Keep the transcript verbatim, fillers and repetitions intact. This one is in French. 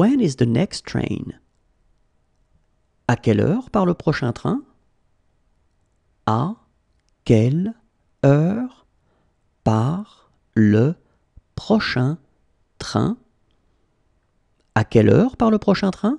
When is the next train? À quelle heure part le prochain train? À quelle heure part le prochain train? À quelle heure part le prochain train?